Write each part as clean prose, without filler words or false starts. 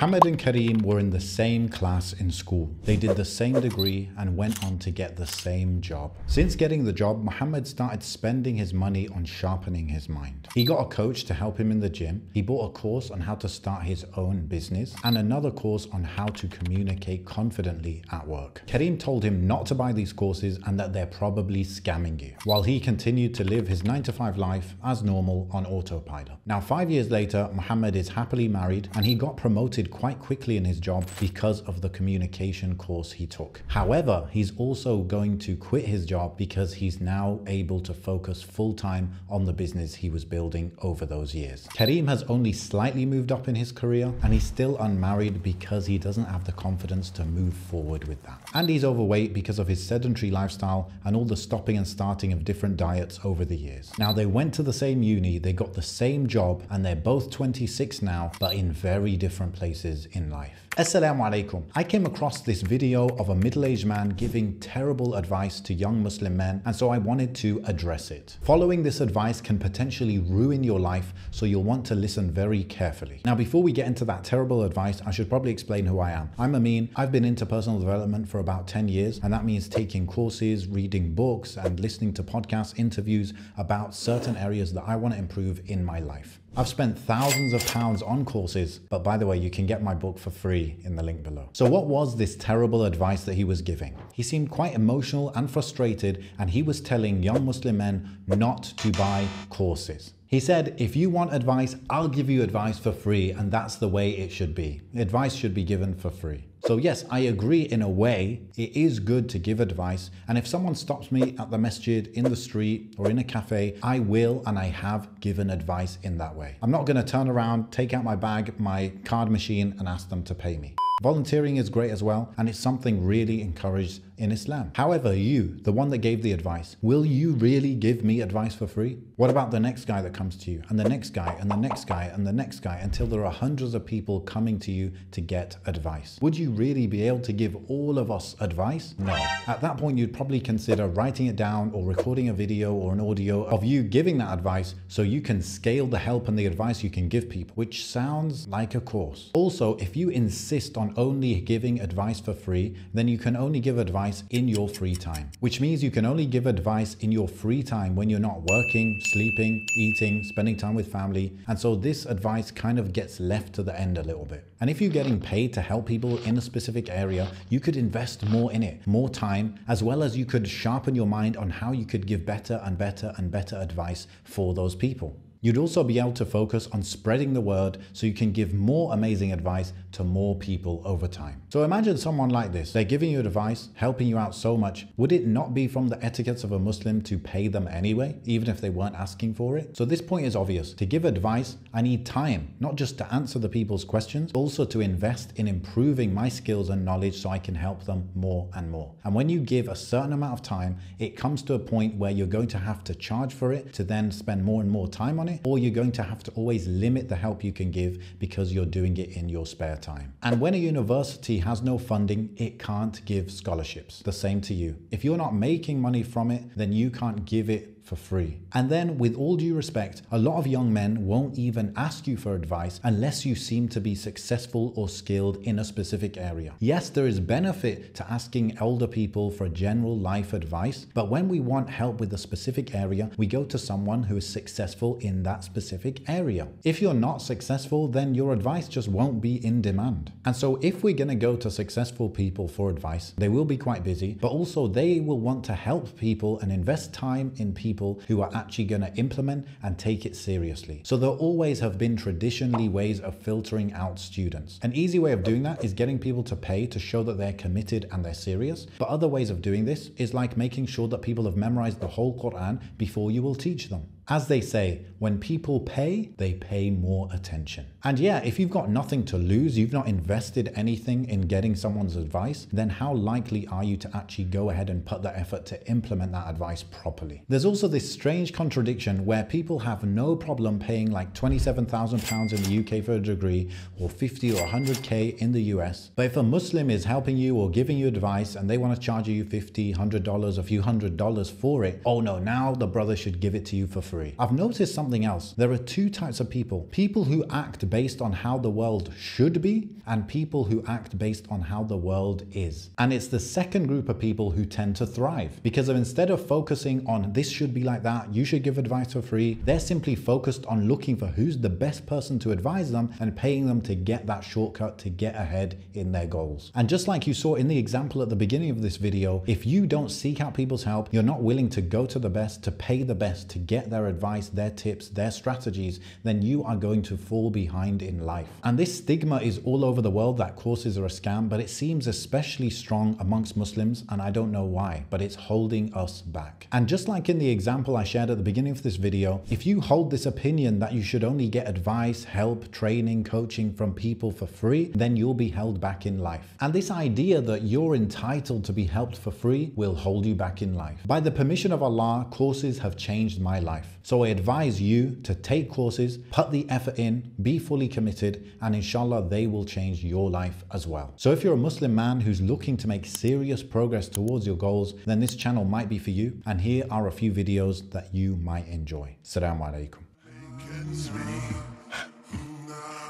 Mohammed and Kareem were in the same class in school. They did the same degree and went on to get the same job. Since getting the job, Mohammed started spending his money on sharpening his mind. He got a coach to help him in the gym. He bought a course on how to start his own business and another course on how to communicate confidently at work. Kareem told him not to buy these courses and that they're probably scamming you, while he continued to live his 9-to-5 life as normal on autopilot. Now, 5 years later, Mohammed is happily married and he got promoted quite quickly in his job because of the communication course he took. However, he's also going to quit his job because he's now able to focus full-time on the business he was building over those years. Kareem has only slightly moved up in his career and he's still unmarried because he doesn't have the confidence to move forward with that. And he's overweight because of his sedentary lifestyle and all the stopping and starting of different diets over the years. Now, they went to the same uni, they got the same job, and they're both 26 now, but in very different places in life. Assalamu alaikum. I came across this video of a middle-aged man giving terrible advice to young Muslim men, and so I wanted to address it. Following this advice can potentially ruin your life, so you'll want to listen very carefully. Now, before we get into that terrible advice, I should probably explain who I am. I'm Ameen. I've been into personal development for about 10 years, and that means taking courses, reading books, and listening to podcast interviews about certain areas that I want to improve in my life. I've spent thousands of pounds on courses, but by the way, you can get my book for free in the link below. So what was this terrible advice that he was giving? He seemed quite emotional and frustrated, and he was telling young Muslim men not to buy courses. He said, if you want advice, I'll give you advice for free, and that's the way it should be. Advice should be given for free. So yes, I agree in a way, it is good to give advice. And if someone stops me at the masjid, in the street, or in a cafe, I will and I have given advice in that way. I'm not gonna turn around, take out my bag, my card machine, and ask them to pay me. Volunteering is great as well, and it's something really encouraged in Islam. However, you, the one that gave the advice, will you really give me advice for free? What about the next guy that comes to you, and the next guy, and the next guy, and the next guy, until there are hundreds of people coming to you to get advice? Would you really be able to give all of us advice? No. At that point, you'd probably consider writing it down or recording a video or an audio of you giving that advice so you can scale the help and the advice you can give people, which sounds like a course. Also, if you insist on only giving advice for free, then you can only give advice in your free time, which means you can only give advice in your free time when you're not working, sleeping, eating, spending time with family. And so this advice kind of gets left to the end a little bit. And if you're getting paid to help people in a specific area, you could invest more in it, more time, as well as you could sharpen your mind on how you could give better and better and better advice for those people. You'd also be able to focus on spreading the word so you can give more amazing advice to more people over time. So imagine someone like this, they're giving you advice, helping you out so much. Would it not be from the etiquettes of a Muslim to pay them anyway, even if they weren't asking for it? So this point is obvious. To give advice, I need time, not just to answer the people's questions, but also to invest in improving my skills and knowledge so I can help them more and more. And when you give a certain amount of time, it comes to a point where you're going to have to charge for it to then spend more and more time on it. Or you're going to have to always limit the help you can give because you're doing it in your spare time. And when a university has no funding, it can't give scholarships. The same to you. If you're not making money from it, then you can't give it for free. And then, with all due respect, a lot of young men won't even ask you for advice unless you seem to be successful or skilled in a specific area. Yes, there is benefit to asking elder people for general life advice, but when we want help with a specific area, we go to someone who is successful in that specific area. If you're not successful, then your advice just won't be in demand. And so if we're gonna go to successful people for advice, they will be quite busy, but also they will want to help people and invest time in people who are actually going to implement and take it seriously. So there always have been traditionally ways of filtering out students. An easy way of doing that is getting people to pay to show that they're committed and they're serious. But other ways of doing this is like making sure that people have memorized the whole Quran before you will teach them. As they say, when people pay, they pay more attention. And yeah, if you've got nothing to lose, you've not invested anything in getting someone's advice, then how likely are you to actually go ahead and put the effort to implement that advice properly? There's also this strange contradiction where people have no problem paying like £27,000 in the UK for a degree or 50 or 100k in the US. But if a Muslim is helping you or giving you advice and they want to charge you $50, $100, a few $100s for it, oh no, now the brother should give it to you for free. history. I've noticed something else. There are two types of people. People who act based on how the world should be, and people who act based on how the world is. And it's the second group of people who tend to thrive, because instead of focusing on this should be like that, you should give advice for free, they're simply focused on looking for who's the best person to advise them and paying them to get that shortcut to get ahead in their goals. And just like you saw in the example at the beginning of this video, if you don't seek out people's help, you're not willing to go to the best, to pay the best, to get their advice, their tips, their strategies, then you are going to fall behind in life. And this stigma is all over the world that courses are a scam, but it seems especially strong amongst Muslims, and I don't know why, but it's holding us back. And just like in the example I shared at the beginning of this video, if you hold this opinion that you should only get advice, help, training, coaching from people for free, then you'll be held back in life. And this idea that you're entitled to be helped for free will hold you back in life. By the permission of Allah, courses have changed my life. So I advise you to take courses, put the effort in, be fully committed, and inshallah they will change your life as well. So if you're a Muslim man who's looking to make serious progress towards your goals, then this channel might be for you, and here are a few videos that you might enjoy. Assalamu alaikum.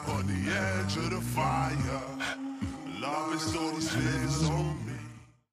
On the edge of the fire, love is so